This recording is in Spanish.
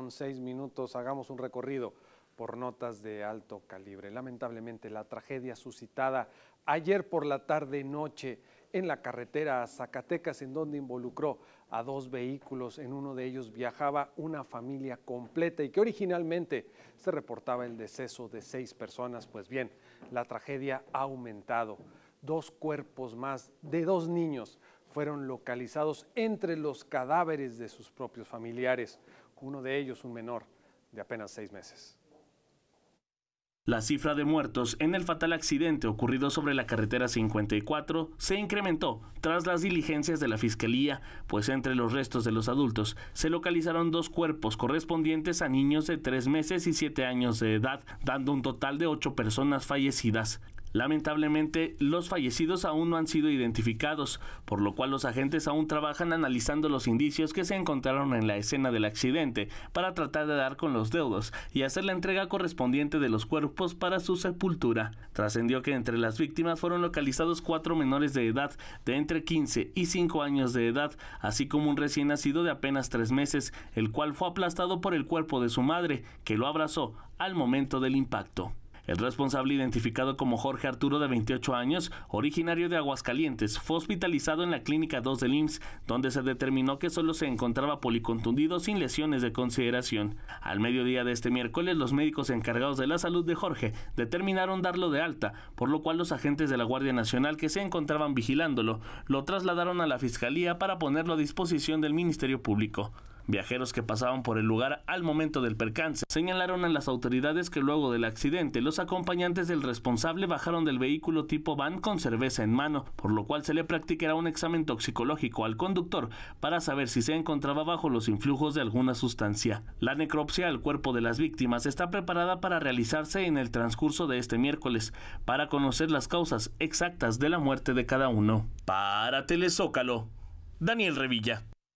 3:06. Hagamos un recorrido por notas de alto calibre. Lamentablemente, la tragedia suscitada ayer por la tarde-noche en la carretera a Zacatecas, en donde involucró a dos vehículos. En uno de ellos viajaba una familia completa y que originalmente se reportaba el deceso de 6 personas. Pues bien, la tragedia ha aumentado. 2 cuerpos más de 2 niños fueron localizados entre los cadáveres de sus propios familiares. Uno de ellos, un menor de apenas 6 meses. La cifra de muertos en el fatal accidente ocurrido sobre la carretera 54 se incrementó tras las diligencias de la Fiscalía, pues entre los restos de los adultos se localizaron 2 cuerpos correspondientes a niños de 3 meses y 7 años de edad, dando un total de 8 personas fallecidas. Lamentablemente, los fallecidos aún no han sido identificados, por lo cual los agentes aún trabajan analizando los indicios que se encontraron en la escena del accidente para tratar de dar con los deudos y hacer la entrega correspondiente de los cuerpos para su sepultura. Trascendió que entre las víctimas fueron localizados 4 menores de edad de entre 15 y 5 años de edad, así como un recién nacido de apenas 3 meses, el cual fue aplastado por el cuerpo de su madre, que lo abrazó al momento del impacto. El responsable, identificado como Jorge Arturo, de 28 años, originario de Aguascalientes, fue hospitalizado en la clínica 2 del IMSS, donde se determinó que solo se encontraba policontundido sin lesiones de consideración. Al mediodía de este miércoles, los médicos encargados de la salud de Jorge determinaron darlo de alta, por lo cual los agentes de la Guardia Nacional que se encontraban vigilándolo lo trasladaron a la Fiscalía para ponerlo a disposición del Ministerio Público. Viajeros que pasaban por el lugar al momento del percance señalaron a las autoridades que luego del accidente los acompañantes del responsable bajaron del vehículo tipo van con cerveza en mano, por lo cual se le practicará un examen toxicológico al conductor para saber si se encontraba bajo los influjos de alguna sustancia. La necropsia al cuerpo de las víctimas está preparada para realizarse en el transcurso de este miércoles para conocer las causas exactas de la muerte de cada uno. Para Telezócalo, Daniel Revilla.